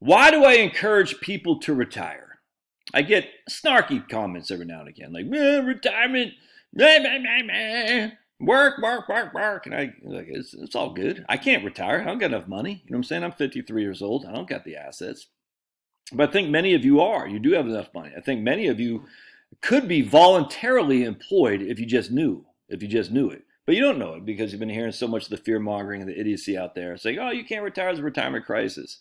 Why do I encourage people to retire? I get snarky comments every now and again, like, retirement, blah, blah, blah, blah. Work. And I, like, it's all good. I can't retire. I don't got enough money. You know what I'm saying? I'm 53 years old. I don't got the assets. But I think many of you are. You do have enough money. I think many of you could be voluntarily employed if you just knew, it. But you don't know it because you've been hearing so much of the fear-mongering and the idiocy out there saying, oh, you can't retire, it's a retirement crisis.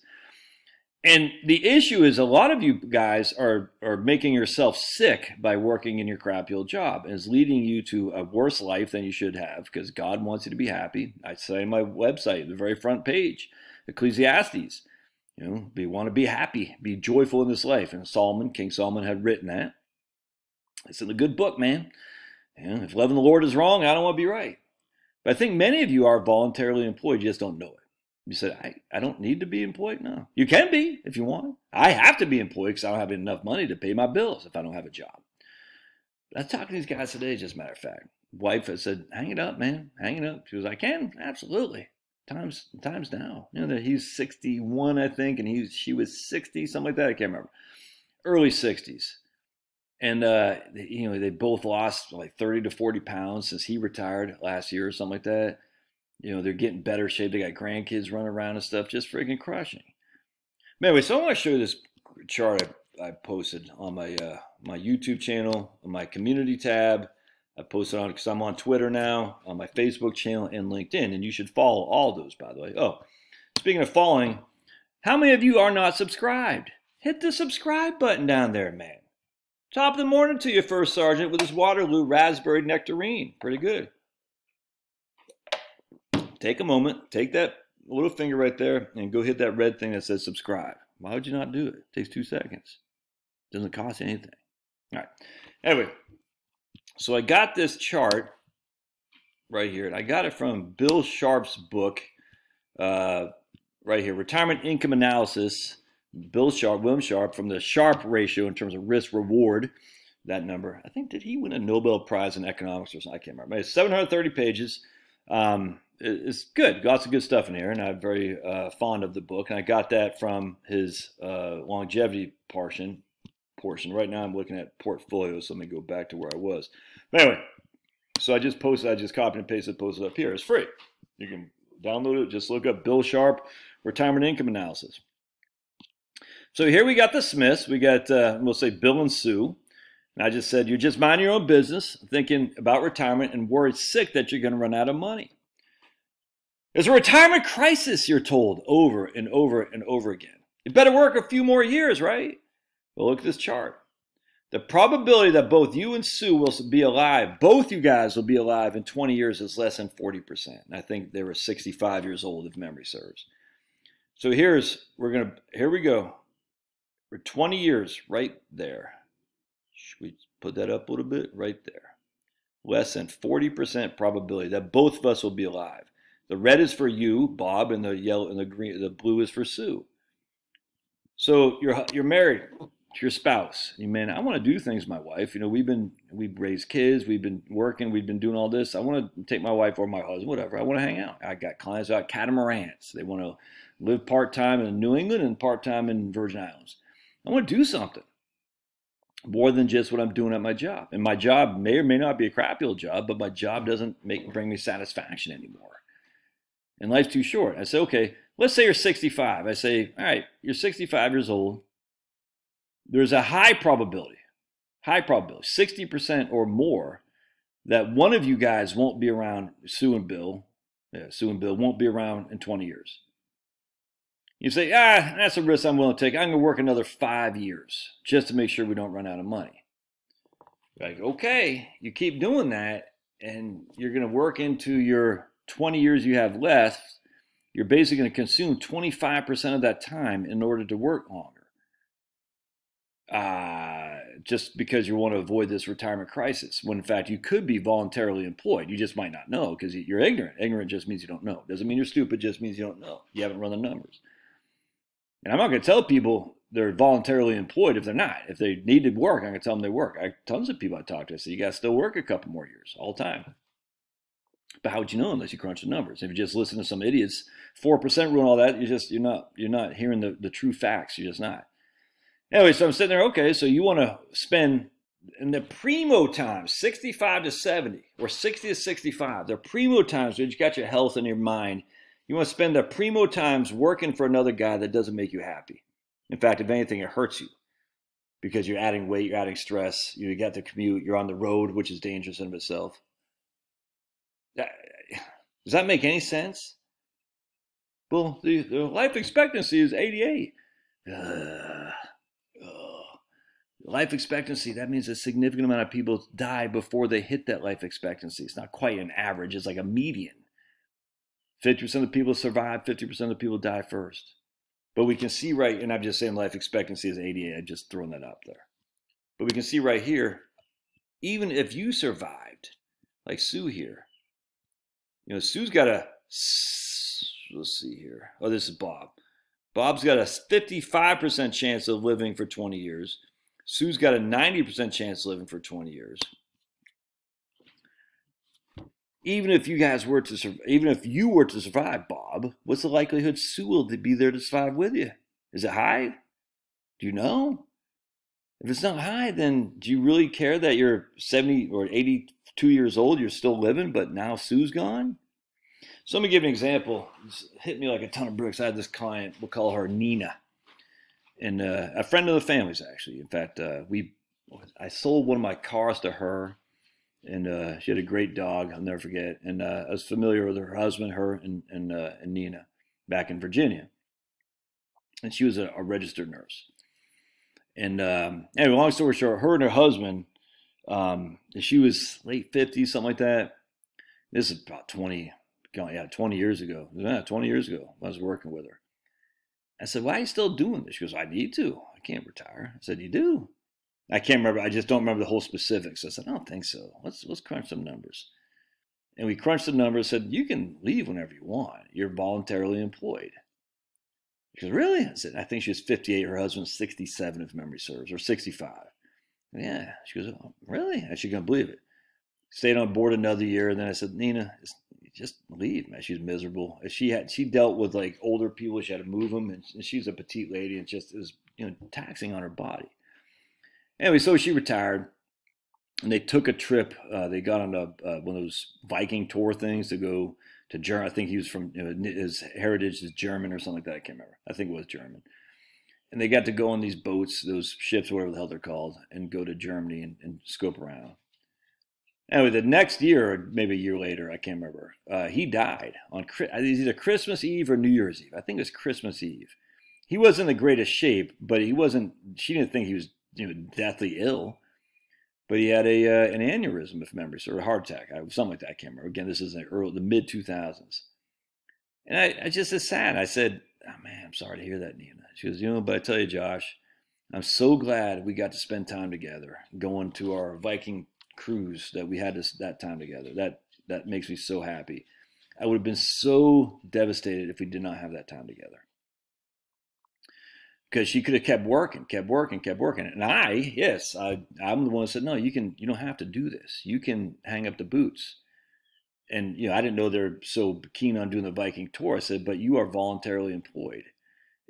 And the issue is a lot of you guys are making yourself sick by working in your crappy old job. And it's leading you to a worse life than you should have because God wants you to be happy. I say on my website, the very front page, Ecclesiastes. You know, we want to be happy, be joyful in this life. And Solomon, King Solomon had written that. It's in a good book, man. And if loving the Lord is wrong, I don't want to be right. But I think many of you are voluntarily employed. You just don't know it. You said, I don't need to be employed? No. You can be if you want. I have to be employed because I don't have enough money to pay my bills if I don't have a job. I was talking to these guys today, just a matter of fact. Wife, I said, hang it up, man. Hang it up. She was, I can. Absolutely. Times now. You know, that he's 61, I think, and she was 60, something like that. I can't remember. Early 60s. And, you know, they both lost like 30 to 40 pounds since he retired last year or something like that. You know, they're getting better shape. They got grandkids running around and stuff, just freaking crushing. Anyway, so I want to show you this chart I posted on my my YouTube channel, on my community tab. I posted on because I'm on Twitter now, on my Facebook channel and LinkedIn. And you should follow all those, by the way. Oh, speaking of following, how many of you are not subscribed? Hit the subscribe button down there, man. Top of the morning to you, First Sergeant, with his Waterloo Raspberry Nectarine. Pretty good. Take a moment, take that little finger right there, and go hit that red thing that says subscribe. Why would you not do it? It takes 2 seconds. It doesn't cost you anything. All right. Anyway, so I got this chart right here, and I got it from Bill Sharpe's book right here, Retirement Income Analysis. Bill Sharpe, William Sharpe, from the Sharpe ratio in terms of risk-reward, that number. I think, did he win a Nobel Prize in economics or something? I can't remember. It's 730 pages. It's good. Lots of good stuff in here, and I'm very fond of the book. And I got that from his longevity portion. Right now I'm looking at portfolios, so let me go back to where I was. But anyway, so I just posted, I just copied and pasted, posted up here. It's free. You can download it. Just look up Bill Sharpe, Retirement Income Analysis. So here we got the Smiths. We got, we'll say, Bill and Sue. And I just said, you're just minding your own business, thinking about retirement, and worried sick that you're going to run out of money. It's a retirement crisis, you're told, over and over and over again. You better work a few more years, right? Well, look at this chart. The probability that both you and Sue will be alive, both you guys will be alive in 20 years is less than 40%. And I think they were 65 years old, if memory serves. So here we go. For 20 years, right there. Should we put that up a little bit? Right there. Less than 40% probability that both of us will be alive. The red is for you, Bob, and the yellow and the green, the blue is for Sue. So you're married to your spouse. You man, I want to do things with my wife. You know, we've raised kids, we've been working, we've been doing all this. I want to take my wife or my husband, whatever. I want to hang out. I got clients out catamarans. They want to live part-time in New England and part-time in Virgin Islands. I want to do something more than just what I'm doing at my job. And my job may or may not be a crappy old job, but my job doesn't bring me satisfaction anymore. And life's too short. I say, okay, let's say you're 65. I say, all right, you're 65 years old. There's a high probability, 60% or more, that one of you guys won't be around, Sue and Bill won't be around in 20 years. You say, that's a risk I'm willing to take. I'm going to work another 5 years just to make sure we don't run out of money. Like, okay, you keep doing that, and you're going to work into your 20 years you have left. You're basically going to consume 25% of that time in order to work longer. Just because you want to avoid this retirement crisis, when in fact you could be voluntarily employed. You just might not know because you're ignorant. Ignorant just means you don't know. Doesn't mean you're stupid, just means you don't know. You haven't run the numbers. And I'm not going to tell people they're voluntarily employed if they're not. If they needed work, I'm going to tell them they work. Tons of people I talk to, I say, you got to still work a couple more years all the time. But how would you know unless you crunch the numbers? If you just listen to some idiots, 4% rule and all that, you're not hearing the true facts. You're just not. Anyway, so I'm sitting there, okay, so you want to spend in the primo times, 65 to 70 or 60 to 65, the primo times, you got your health and your mind. You want to spend the primo times working for another guy that doesn't make you happy. In fact, if anything, it hurts you because you're adding weight, you're adding stress, you got the commute, you're on the road, which is dangerous in and of itself. Does that make any sense? Well, the life expectancy is 88. Life expectancy, that means a significant amount of people die before they hit that life expectancy. It's not quite an average. It's like a median. 50% of the people survive. 50% of the people die first. But we can see right, and I'm just saying life expectancy is 88. I'm just throwing that up there. But we can see right here, even if you survived, like Sue here, you know, Sue's got a, let's see here. Oh, this is Bob. Bob's got a 55% chance of living for 20 years. Sue's got a 90% chance of living for 20 years. Even if you guys were to, survive, Bob, what's the likelihood Sue will be there to survive with you? Is it high? Do you know? If it's not high, then do you really care that you're 70 or 82 years old, you're still living, but now Sue's gone? So let me give you an example. This hit me like a ton of bricks. I had this client, we'll call her Nina. And a friend of the family's, actually. In fact, I sold one of my cars to her, and she had a great dog. I'll never forget. And I was familiar with her husband, her, and Nina back in Virginia. And she was a registered nurse. And anyway, long story short, her and her husband, she was late 50s, something like that. This is about 20 years ago. Yeah, 20 years ago, I was working with her. I said, why are you still doing this? She goes, I need to. I can't retire. I said, you do? I can't remember. I just don't remember the whole specifics. I said, I don't think so. Let's crunch some numbers. And we crunched the numbers, said, you can leave whenever you want. You're voluntarily employed. She goes, really? I said, I think she was 58. Her husband's 67, if memory serves, or 65. Yeah. She goes, oh, really? She couldn't believe it. Stayed on board another year. And then I said, Nina, it's just leave, man. She's miserable. She dealt with like older people. She had to move them, and she's a petite lady, and just is, you know, taxing on her body. Anyway, so she retired, and they took a trip. They got on one of those Viking tour things to go to Germany. I think he was from, you know, his heritage is German or something like that. I can't remember. I think it was German. And they got to go on these boats, those ships, whatever the hell they're called, and go to Germany and scope around. Anyway, the next year, or maybe a year later, I can't remember, he died on either Christmas Eve or New Year's Eve. I think it was Christmas Eve. He wasn't in the greatest shape, but he wasn't, she didn't think he was, you know, deathly ill, but he had an aneurysm, if memory serves, or a heart attack, something like that. I can't remember. Again, this is in the mid-2000s. And I just, it's sad. I said, oh, man, I'm sorry to hear that, Nina. She goes, you know, but I tell you, Josh, I'm so glad we got to spend time together going to our Viking cruise that we had that time together. That makes me so happy. I would have been so devastated if we did not have that time together, because she could have kept working. And I'm the one that said, no, you don't have to do this. You can hang up the boots. And, you know, I didn't know they're so keen on doing the Viking tour. I said, but you are voluntarily employed.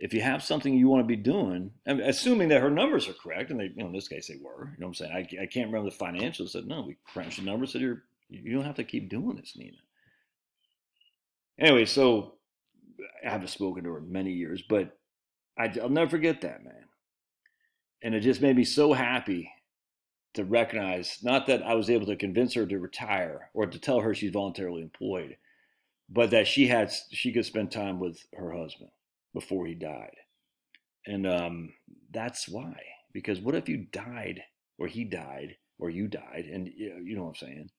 If you have something you want to be doing, and assuming that her numbers are correct, and they, you know, in this case they were, you know what I'm saying? I can't remember the financials. Said, no, we crunched the numbers. Said, you don't have to keep doing this, Nina. Anyway, so I haven't spoken to her in many years, but I'll never forget that, man. And it just made me so happy to recognize, not that I was able to convince her to retire or to tell her she's voluntarily employed, but that she could spend time with her husband before he died. And that's why, because what if you died, or he died, or you died, and you know what I'm saying,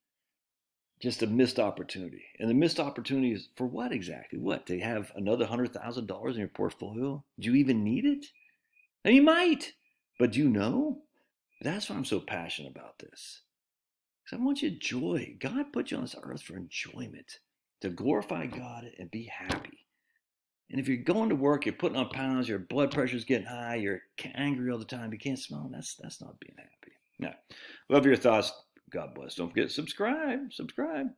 just a missed opportunity. And the missed opportunity is for what exactly? What, to have another $100,000 in your portfolio? Do you even need it? And you might, but do you know? That's why I'm so passionate about this, because I want you to joy. God put you on this earth for enjoyment, to glorify God and be happy. And if you're going to work, you're putting on pounds, your blood pressure's getting high, you're angry all the time, you can't smile, that's not being happy. No. Love your thoughts. God bless. Don't forget to subscribe.